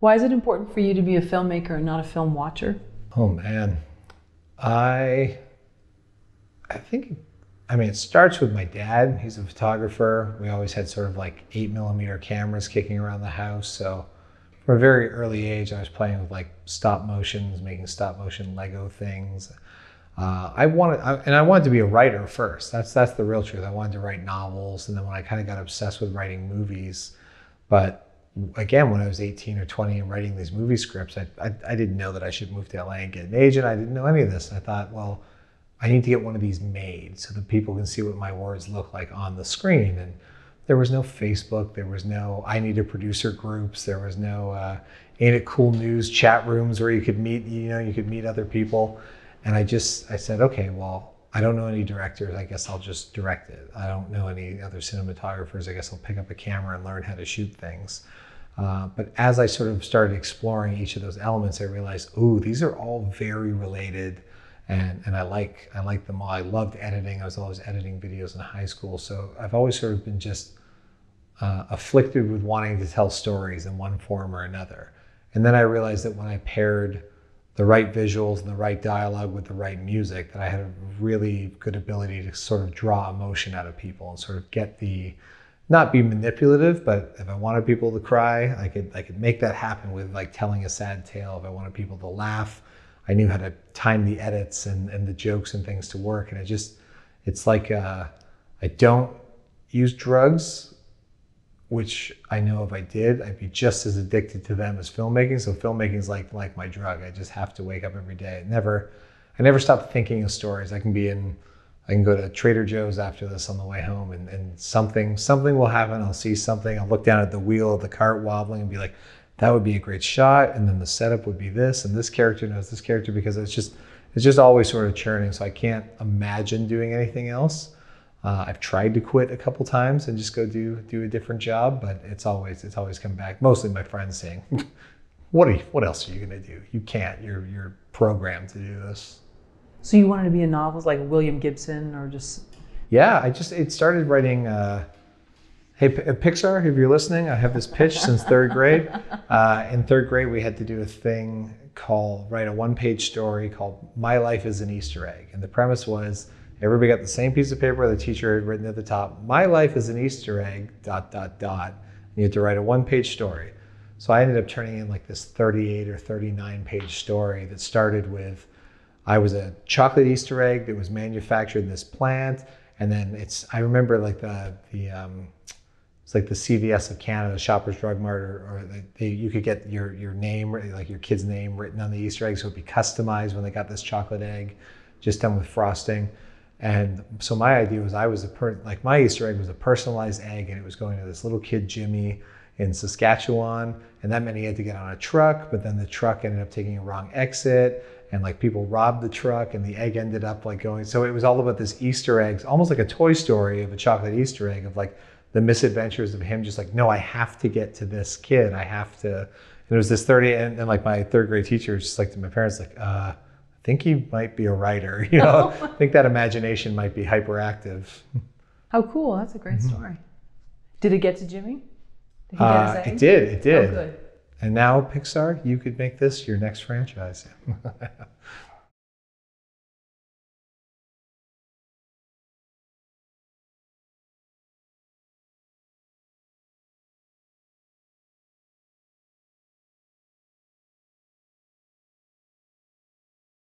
Why is it important for you to be a filmmaker and not a film watcher? Oh man, I mean, it starts with my dad. He's a photographer. We always had sort of like 8mm cameras kicking around the house. So from a very early age, I was playing with like stop motions, making stop motion Lego things. I wanted to be a writer first. That's the real truth. I wanted to write novels. And then when I kind of got obsessed with writing movies, but again, when I was 18 or 20 and writing these movie scripts, I didn't know that I should move to LA and get an agent. I didn't know any of this. I thought, well, I need to get one of these made so that people can see what my words look like on the screen. And there was no Facebook. There was no I Need a Producer groups. There was no Ain't It Cool News chat rooms where you could meet, you know, you could meet other people. And I said, okay, well, I don't know any directors. I guess I'll just direct it. I don't know any other cinematographers. I guess I'll pick up a camera and learn how to shoot things. But as I sort of started exploring each of those elements, I realized, ooh, these are all very related. And I like them all. I loved editing. I was always editing videos in high school. So I've always sort of been just afflicted with wanting to tell stories in one form or another. And then I realized that when I paired the right visuals and the right dialogue with the right music, that I had a really good ability to sort of draw emotion out of people and sort of get the, not be manipulative, but if I wanted people to cry, I could make that happen with like telling a sad tale. If I wanted people to laugh, I knew how to time the edits and the jokes and things to work. And it's like, I don't use drugs, which I know if I did, I'd be just as addicted to them as filmmaking. So filmmaking is like my drug. I just have to wake up every day. I never stop thinking of stories. I can go to Trader Joe's after this on the way home and something will happen. I'll see something. I'll look down at the wheel of the cart wobbling and be like, that would be a great shot. And then the setup would be this, and this character knows this character, because it's just always sort of churning. So I can't imagine doing anything else. I've tried to quit a couple times and just go do a different job, but it's always come back. Mostly my friends saying, what else are you gonna do? You can't, you're programmed to do this. So you wanted to be a novelist like William Gibson or just? Yeah, it started writing, hey, Pixar, if you're listening, I have this pitch since third grade. In third grade, we had to do a thing called, write a one-page story called My Life is an Easter Egg. And the premise was, everybody got the same piece of paper the teacher had written at the top, My Life is an Easter Egg, ... And you had to write a one-page story. So I ended up turning in like this 38 or 39-page story that started with, I was a chocolate Easter egg that was manufactured in this plant. And then I remember like it's like the CVS of Canada, Shoppers Drug Mart, you could get your name, like your kid's name written on the Easter egg, so it'd be customized when they got this chocolate egg, just done with frosting. And so my idea was my Easter egg was a personalized egg, and it was going to this little kid, Jimmy, in Saskatchewan, and that meant he had to get on a truck, but then the truck ended up taking a wrong exit, and like people robbed the truck, and the egg ended up like going, so it was all about this Easter eggs, almost like a Toy Story of a chocolate Easter egg of like, the misadventures of him just like, no, I have to get to this kid. And it was this 30, and like my third grade teacher was just like to my parents, like, I think he might be a writer, you know? I think that imagination might be hyperactive. How cool, that's a great story. Did it get to Jimmy? Did he get his egg? It did. Oh, good. And now Pixar, you could make this your next franchise.